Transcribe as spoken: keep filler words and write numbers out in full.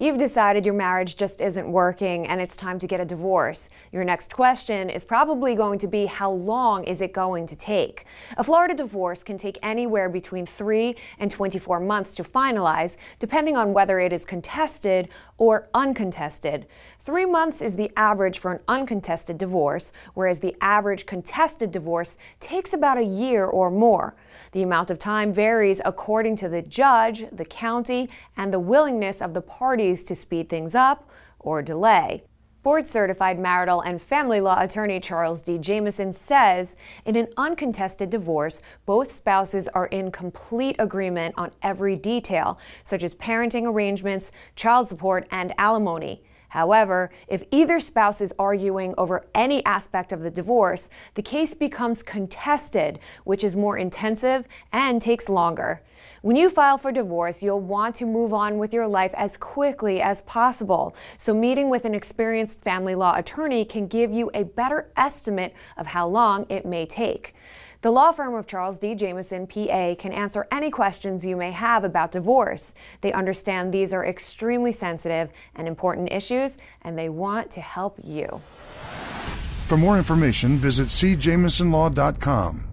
You've decided your marriage just isn't working and it's time to get a divorce. Your next question is probably going to be, how long is it going to take? A Florida divorce can take anywhere between three and twenty-four months to finalize, depending on whether it is contested or uncontested. Three months is the average for an uncontested divorce, whereas the average contested divorce takes about a year or more. The amount of time varies according to the judge, the county, and the willingness of the parties to speed things up or delay. Board-certified marital and family law attorney Charles D. Jamieson says, in an uncontested divorce, both spouses are in complete agreement on every detail, such as parenting arrangements, child support, and alimony. However, if either spouse is arguing over any aspect of the divorce, the case becomes contested, which is more intensive and takes longer. When you file for divorce, you'll want to move on with your life as quickly as possible, so meeting with an experienced family law attorney can give you a better estimate of how long it may take. The law firm of Charles D. Jamieson P A can answer any questions you may have about divorce. They understand these are extremely sensitive and important issues, and they want to help you. For more information, visit c jamieson law dot com.